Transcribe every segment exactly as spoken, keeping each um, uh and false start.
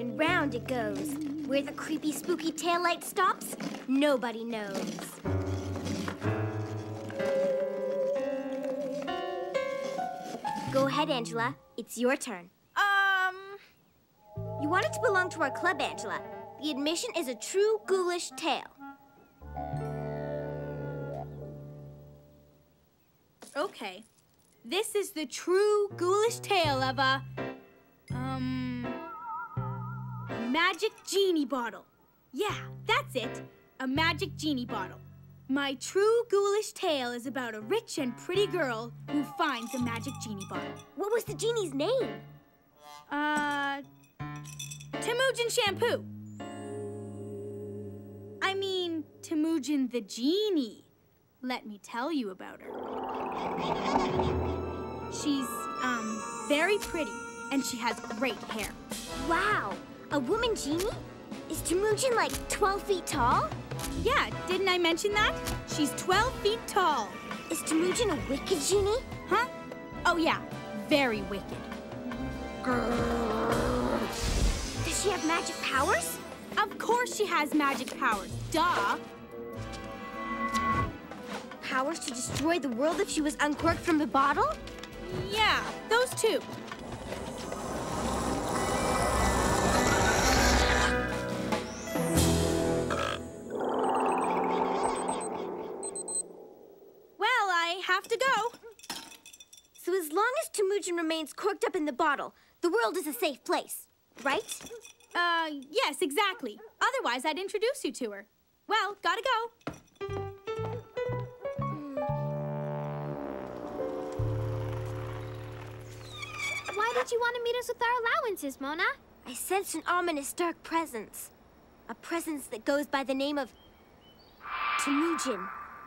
and round it goes. Where the creepy, spooky taillight stops, nobody knows. Go ahead, Angela. It's your turn. Um... You wanted to belong to our club, Angela. The admission is a true ghoulish tale. Okay. This is the true ghoulish tale of a... Um... A magic genie bottle. Yeah, that's it. A magic genie bottle. My true ghoulish tale is about a rich and pretty girl who finds a magic genie bottle. What was the genie's name? Uh... Temujin Shampoo. I mean, Temujin the genie. Let me tell you about her. She's, um, very pretty, and she has great hair. Wow! A woman genie? Is Temujin, like, twelve feet tall? Yeah, didn't I mention that? She's twelve feet tall. Is Temujin a wicked genie? Huh? Oh, yeah, very wicked. Grrr. Does she have magic powers? Of course she has magic powers, duh. Powers to destroy the world if she was uncorked from the bottle? Yeah, those two. Well, I have to go. So as long as Temujin remains corked up in the bottle, the world is a safe place, right? Uh, yes, exactly. Otherwise, I'd introduce you to her. Well, gotta go. Why did you want to meet us with our allowances, Mona? I sensed an ominous dark presence. A presence that goes by the name of... Temujin.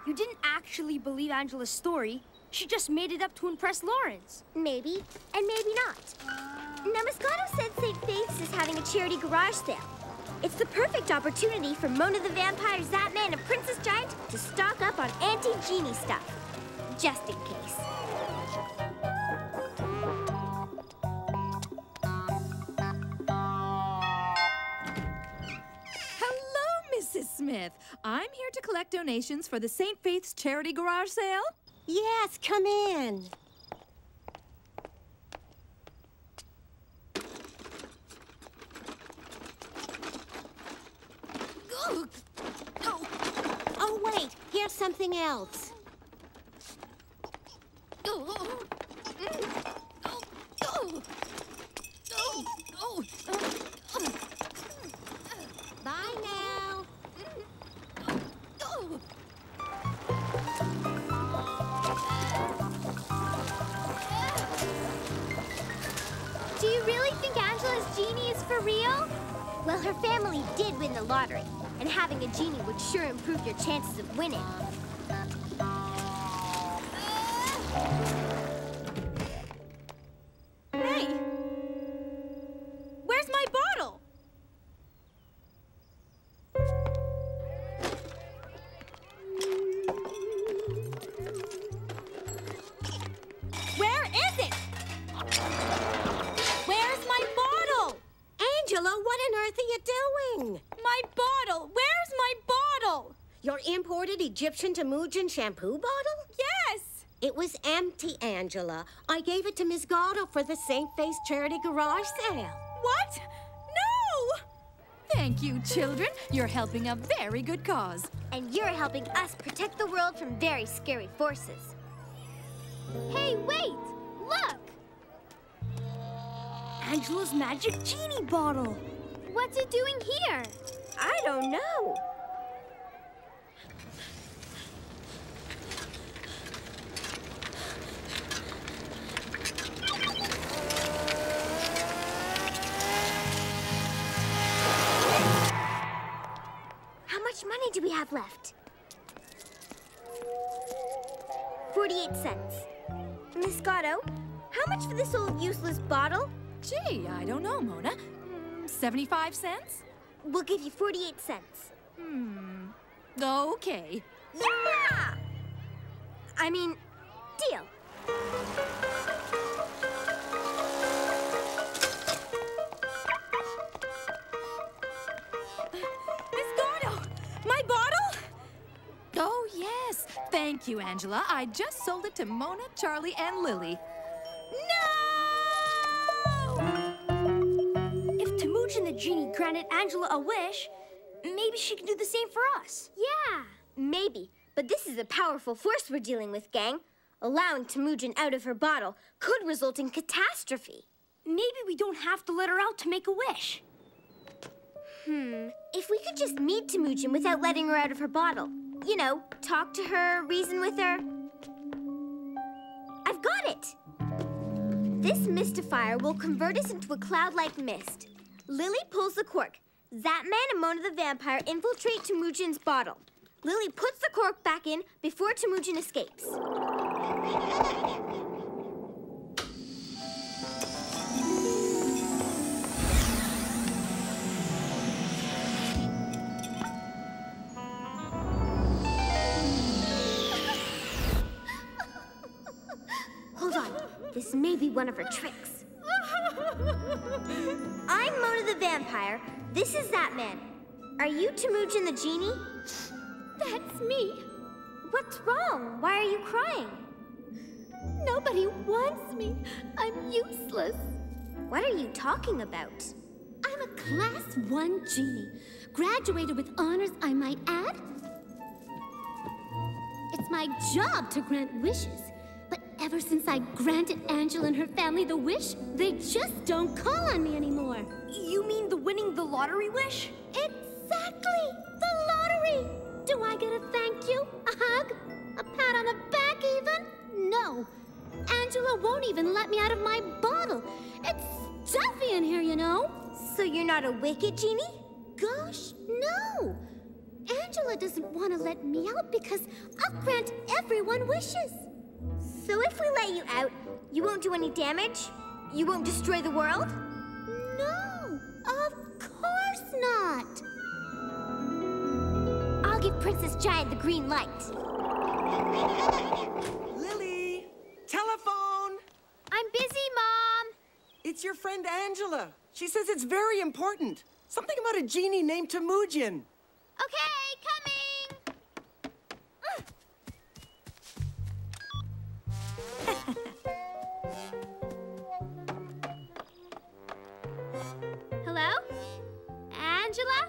You didn't actually believe Angela's story. She just made it up to impress Lawrence. Maybe, and maybe not. Namaskato said Saint Faith's is having a charity garage sale. It's the perfect opportunity for Mona the Vampire, Zapman, and Princess Giant to stock up on anti-genie stuff. Just in case. Smith, I'm here to collect donations for the Saint Faith's charity garage sale. Yes, come in. Oh, oh wait, here's something else. Oh, oh, oh, oh, oh, oh. Bye now. Do you really think Angela's genie is for real? Well, her family did win the lottery, and having a genie would sure improve your chances of winning. Hey! Where's my bottle? Egyptian Temujin shampoo bottle? Yes! It was empty, Angela. I gave it to Miz Gatto for the Saint Faith's charity garage sale. What? No! Thank you, children. You're helping a very good cause. And you're helping us protect the world from very scary forces. Hey, wait! Look! Angela's magic genie bottle. What's it doing here? I don't know. Money do we have left? forty-eight cents. Miss Gatto, how much for this old useless bottle? Gee, I don't know, Mona. Mm, seventy-five cents? We'll give you forty-eight cents. Hmm. Okay. Yeah! I mean, deal. Thank you, Angela. I just sold it to Mona, Charlie, and Lily. No! If Temujin the genie granted Angela a wish, maybe she can do the same for us. Yeah. Maybe. But this is a powerful force we're dealing with, gang. Allowing Temujin out of her bottle could result in catastrophe. Maybe we don't have to let her out to make a wish. Hmm. If we could just meet Temujin without letting her out of her bottle. You know, talk to her, reason with her. I've got it! This mystifier will convert us into a cloud-like mist. Lily pulls the cork. Zapman and Mona the Vampire infiltrate Temujin's bottle. Lily puts the cork back in before Temujin escapes. Hold on, this may be one of her tricks. I'm Mona the Vampire. This is Zapman. Are you Temujin the Genie? That's me. What's wrong? Why are you crying? Nobody wants me. I'm useless. What are you talking about? I'm a class one genie. Graduated with honors, I might add. It's my job to grant wishes. But ever since I granted Angela and her family the wish, they just don't call on me anymore. You mean the winning the lottery wish? Exactly! The lottery! Do I get a thank you, a hug, a pat on the back even? No. Angela won't even let me out of my bottle. It's stuffy in here, you know. So you're not a wicked genie? Gosh, no. Angela doesn't want to let me out because I'll grant everyone wishes. So if we let you out, you won't do any damage? You won't destroy the world? No, of course not. Give Princess Giant the green light. Lily! Telephone! I'm busy, Mom! It's your friend Angela. She says it's very important. Something about a genie named Temujin. Okay, coming! Hello? Angela?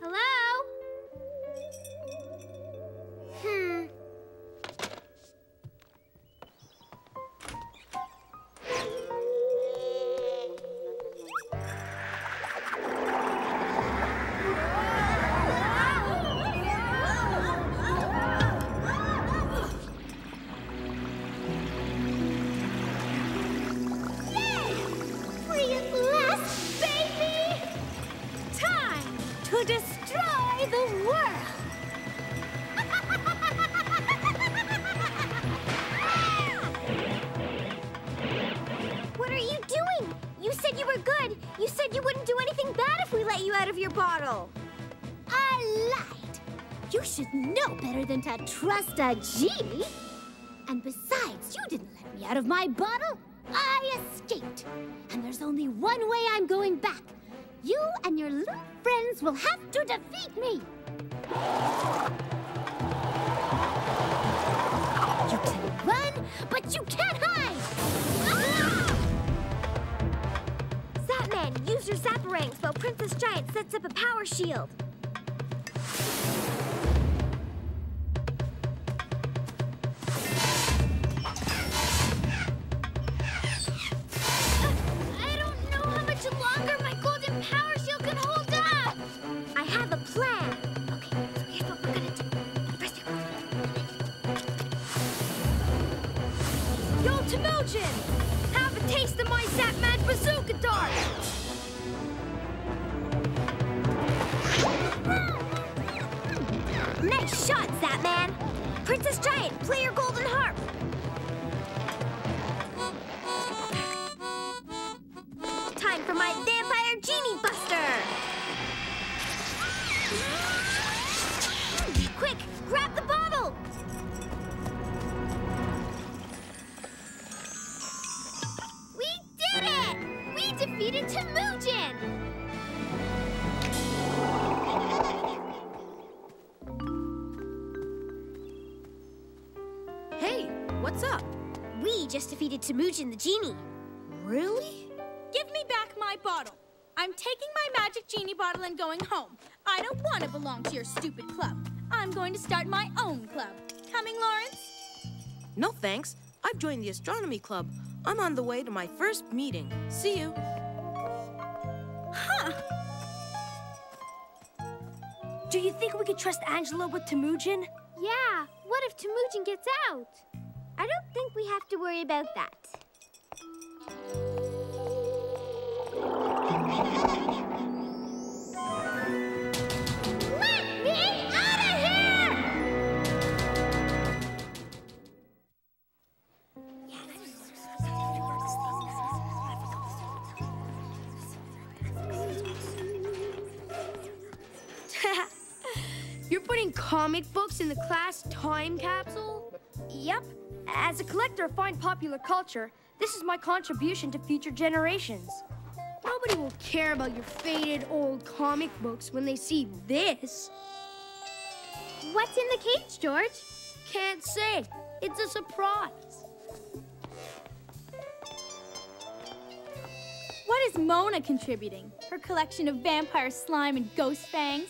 Hello? Hmm. To trust a genie? And besides, you didn't let me out of my bottle. I escaped. And there's only one way I'm going back. You and your little friends will have to defeat me. You can run, but you can't hide. Ah! Zapman, use your Zap-A-Rangs while Princess Giant sets up a power shield. Have a taste of my Zapman bazooka dart! Nice shot, Zapman! Princess Giant, play your golden harp! Time for my Vampire Genie Buster! Quick, grab the bottle! Defeated Temujin! just defeated Temujin the genie. Really? Give me back my bottle. I'm taking my magic genie bottle and going home. I don't want to belong to your stupid club. I'm going to start my own club. Coming, Lawrence? No, thanks. I've joined the astronomy club. I'm on the way to my first meeting. See you. Huh. Do you think we could trust Angela with Temujin? Yeah. What if Temujin gets out? I don't think we have to worry about that. Let me out of here! You're putting comic books in the class time capsule? Yep. As a collector of fine popular culture, this is my contribution to future generations. Nobody will care about your faded old comic books when they see this. What's in the cage, George? Can't say. It's a surprise. What is Mona contributing? Her collection of vampire slime and ghost fangs?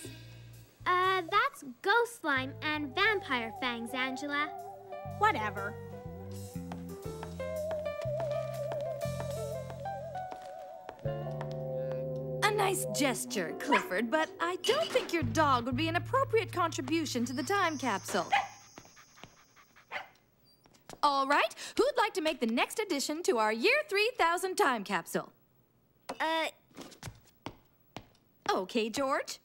Uh, that's ghost slime and vampire fangs, Angela. Whatever. A nice gesture, Clifford, but I don't think your dog would be an appropriate contribution to the time capsule. All right, who'd like to make the next addition to our year three thousand time capsule? Uh... Okay, George.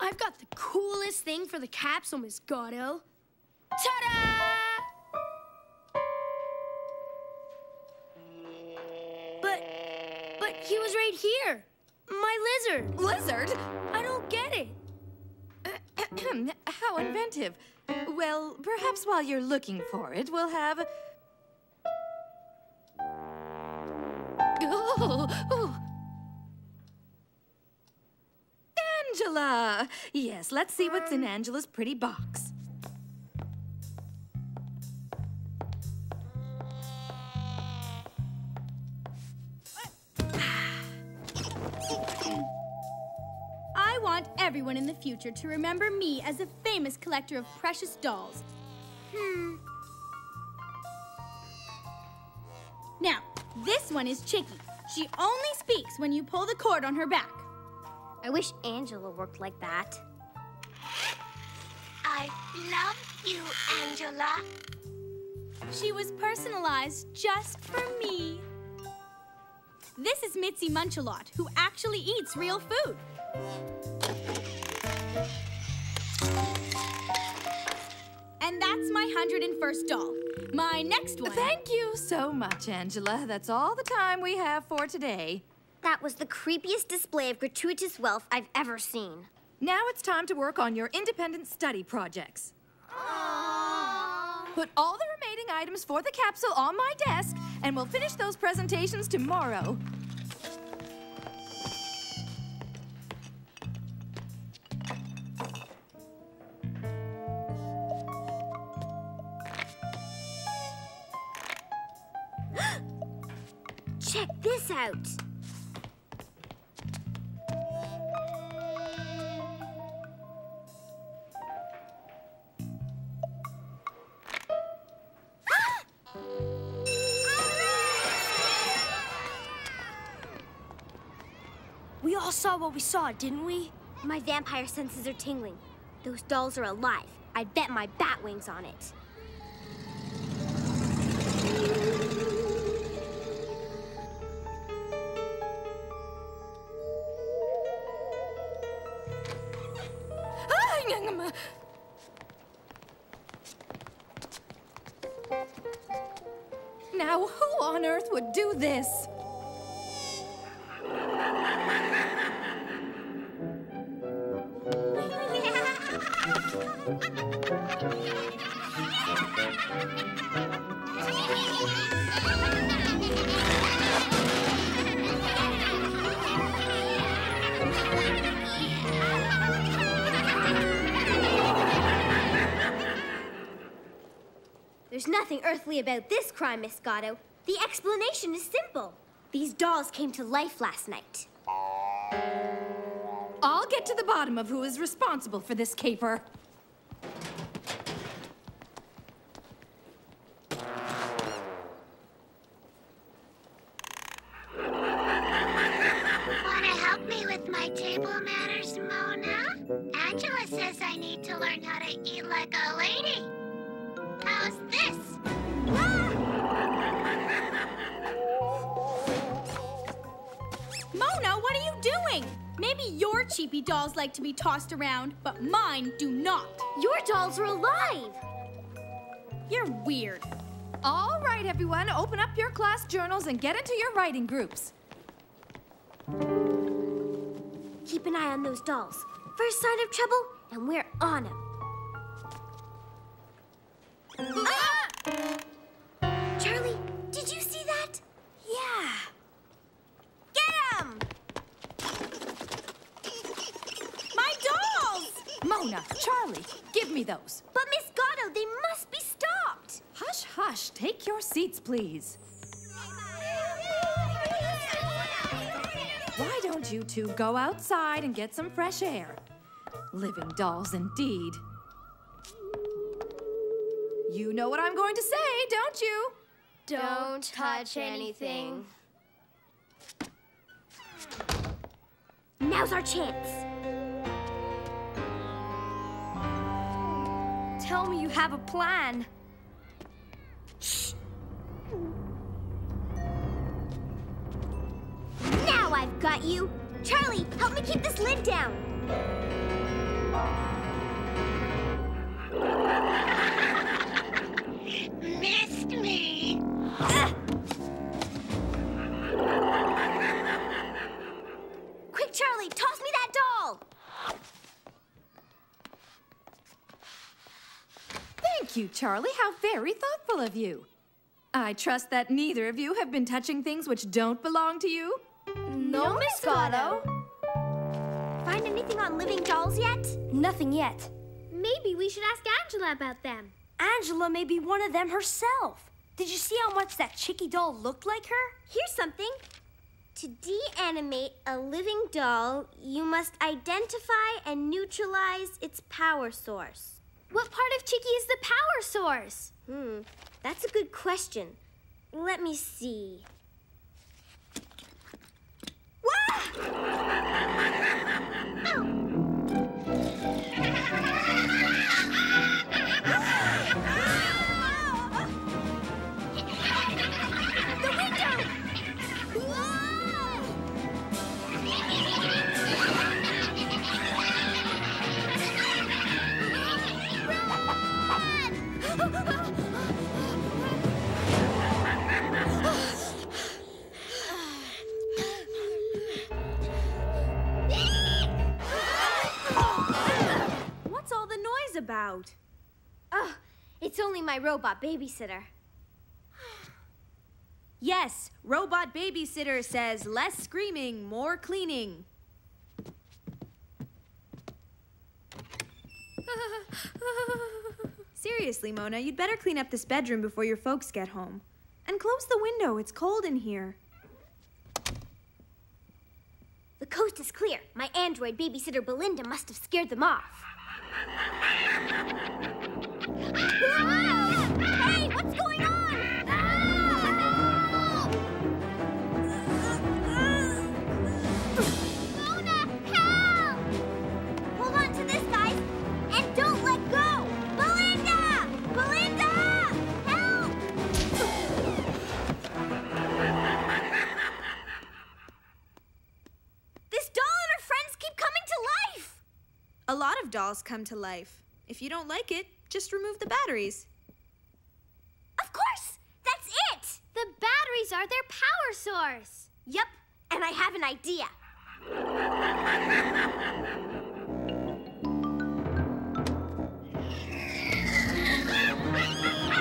I've got the coolest thing for the capsule, Miss Gatto. Ta-da! But, but he was right here. My lizard. Lizard? I don't get it. How inventive. Well, perhaps while you're looking for it, we'll have... Oh, oh. Angela! Yes, let's see what's in Angela's pretty box. I want everyone in the future to remember me as a famous collector of precious dolls. Hmm. Now, this one is Chicky. She only speaks when you pull the cord on her back. I wish Angela worked like that. I love you, Angela. She was personalized just for me. This is Mitzi Munchalot, who actually eats real food. And that's my one hundred and first doll. My next one. Thank you so much, Angela. That's all the time we have for today. That was the creepiest display of gratuitous wealth I've ever seen. Now it's time to work on your independent study projects. Aww. Put all the remaining items for the capsule on my desk, and we'll finish those presentations tomorrow. Check this out. We all saw what we saw, didn't we? My vampire senses are tingling. Those dolls are alive. I bet my bat wings on it. Now, who on earth would do this? There's nothing earthly about this crime, Miss Gatto. The explanation is simple. These dolls came to life last night. I'll get to the bottom of who is responsible for this caper. Dolls like to be tossed around, but mine do not. Your dolls are alive. You're weird. All right, everyone, open up your class journals and get into your writing groups. Keep an eye on those dolls. First sign of trouble, and we're on them. Ah! Charlie, did you see that? Yeah. Get him! Mona, Charlie, give me those. But Miss Gatto, they must be stopped. Hush, hush. Take your seats, please. Why don't you two go outside and get some fresh air? Living dolls, indeed. You know what I'm going to say, don't you? Don't touch anything. Now's our chance. Tell me you have a plan. Shh. Now I've got you. Charlie, help me keep this lid down. Missed me. Ah. Quick, Charlie, toss me that doll. Thank you, Charlie. How very thoughtful of you. I trust that neither of you have been touching things which don't belong to you? No, no Miss Gatto. Find anything on living dolls yet? Nothing yet. Maybe we should ask Angela about them. Angela may be one of them herself. Did you see how much that Chicky doll looked like her? Here's something. To de-animate a living doll, you must identify and neutralize its power source. What part of Chicky is the power source? Hmm, that's a good question. Let me see. Whoa! The window! Whoa! What's all the noise about? Oh, it's only my robot babysitter. Yes, robot babysitter says less screaming, more cleaning. Seriously, Mona, you'd better clean up this bedroom before your folks get home. And close the window, it's cold in here. The coast is clear. My android babysitter Belinda must have scared them off. Ah! Hey, what's going on? Ah! Ah! Mona, help! Hold on to this, guys, and don't let go! Belinda! Help! This doll and her friends keep coming to life! A lot of dolls come to life. If you don't like it, just remove the batteries. Of course! That's it! The batteries are their power source! Yep, and I have an idea. Remove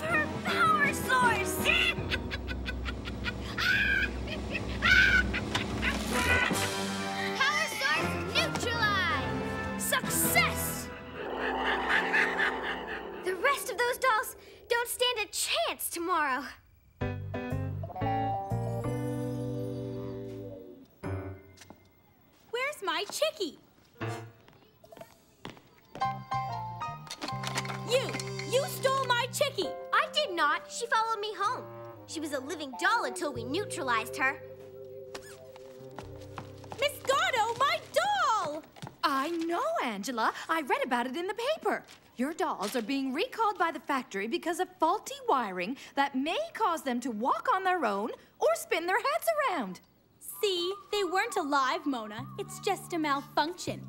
her power source! by Chicky. You! You stole my Chicky! I did not. She followed me home. She was a living doll until we neutralized her. Miss Gatto, my doll! I know, Angela. I read about it in the paper. Your dolls are being recalled by the factory because of faulty wiring that may cause them to walk on their own or spin their heads around. See? They weren't alive, Mona. It's just a malfunction.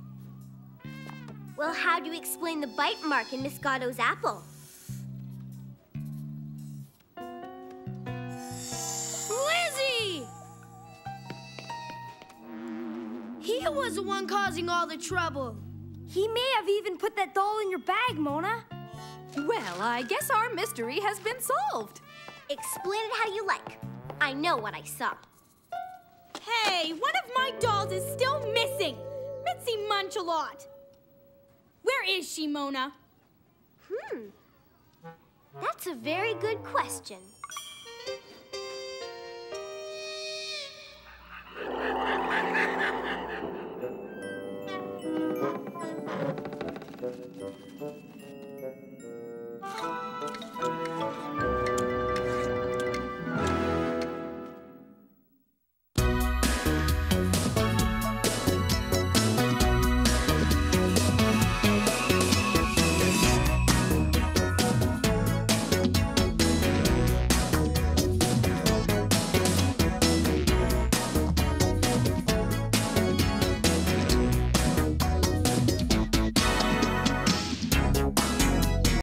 Well, how do you explain the bite mark in Miss Gatto's apple? Lizzie! He was the one causing all the trouble. He may have even put that doll in your bag, Mona. Well, I guess our mystery has been solved. Explain it how you like. I know what I saw. Hey, one of my dolls is still missing. Mitzi Munchalot. Where is she, Mona? Hmm. That's a very good question.